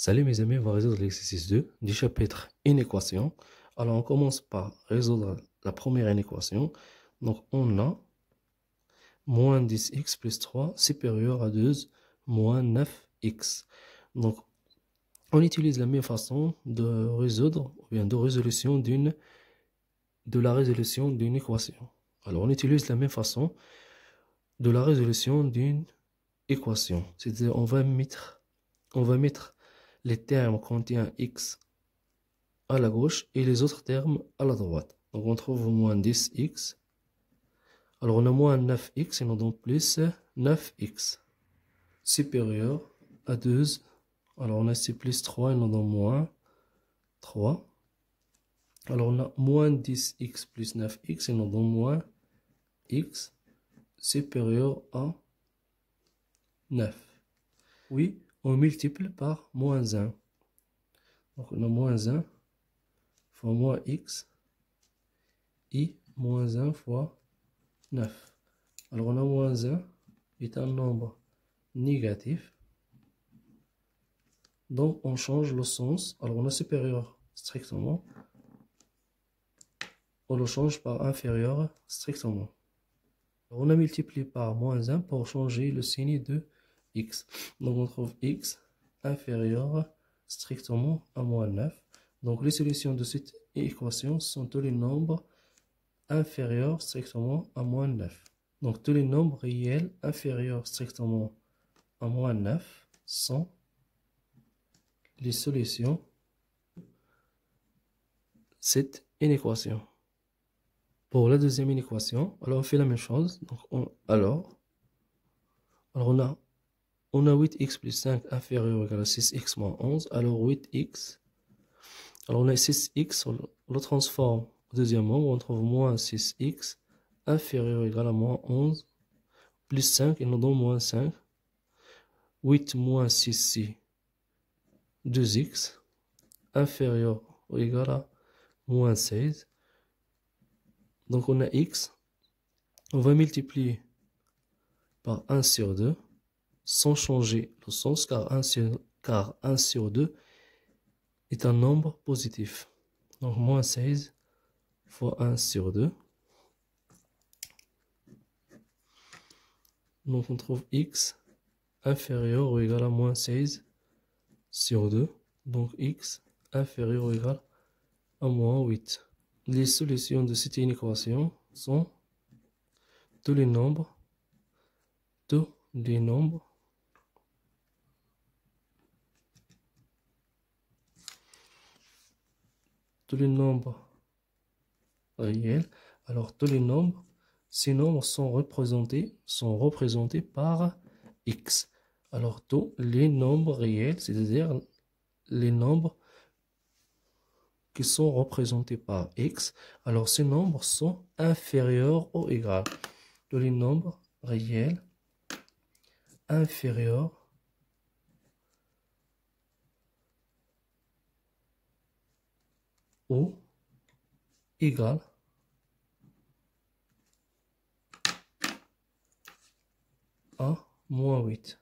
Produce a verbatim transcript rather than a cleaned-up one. Salut mes amis, on va résoudre l'exercice deux du chapitre inéquation. Alors on commence par résoudre la première inéquation. Donc on a moins dix x plus trois supérieur à deux moins neuf x. Donc on utilise la même façon de résoudre, ou bien de résolution d'une, de la résolution d'une équation. Alors on utilise la même façon de la résolution d'une équation. C'est-à-dire on va mettre, on va mettre les termes contiennent x à la gauche et les autres termes à la droite. Donc on trouve moins dix x. Alors on a moins neuf x et on a donc plus neuf x supérieur à deux. Alors on a ici plus trois et on a donc moins trois. Alors on a moins dix x plus neuf x et on a donc moins x supérieur à neuf. Oui. On multiplie par moins un. Donc on a moins un fois moins x et moins un fois neuf. Alors on a moins un est un nombre négatif. Donc on change le sens. Alors on a supérieur strictement. On le change par inférieur strictement. Alors on a multiplié par moins un pour changer le signe de x. Donc on trouve x inférieur strictement à moins neuf. Donc les solutions de cette équation sont tous les nombres inférieurs strictement à moins neuf. Donc tous les nombres réels inférieurs strictement à moins neuf sont les solutions de cette inéquation. Pour la deuxième inéquation, alors on fait la même chose. Donc on, alors, alors on a On a huit x plus cinq inférieur égal à six x moins onze. Alors huit x. Alors on a six x, on le transforme au deuxième membre. On trouve moins six x inférieur égal à moins onze. Plus cinq, et nous donne moins cinq. huit moins six, c'est deux x. Inférieur ou égal à moins seize. Donc on a x. On va multiplier par un sur deux. Sans changer le sens, car un sur, car un sur deux est un nombre positif. Donc moins seize fois un sur deux. Donc on trouve x inférieur ou égal à moins seize sur deux. Donc x inférieur ou égal à moins huit. Les solutions de cette inéquation sont tous les nombres, tous les nombres tous les nombres réels. Alors tous les nombres, ces nombres sont représentés, sont représentés par x. Alors tous les nombres réels, c'est-à-dire les nombres qui sont représentés par x, alors ces nombres sont inférieurs ou égaux. Tous les nombres réels inférieurs ou égal à moins huit.